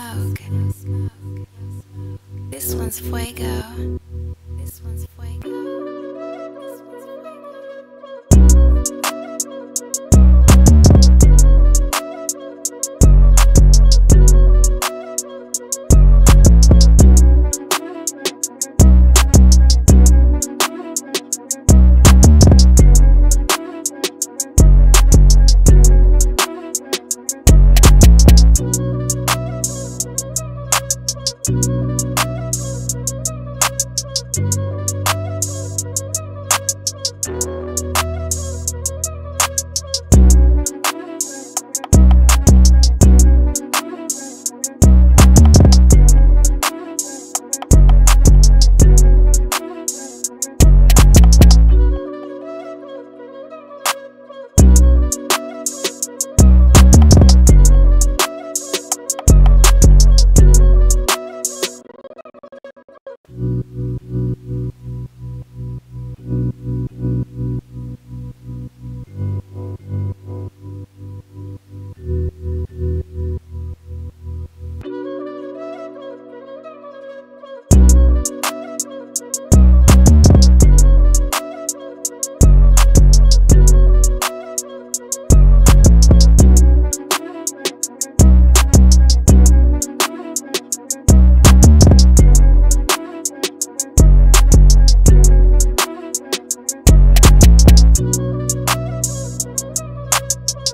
smoke. This one's fuego.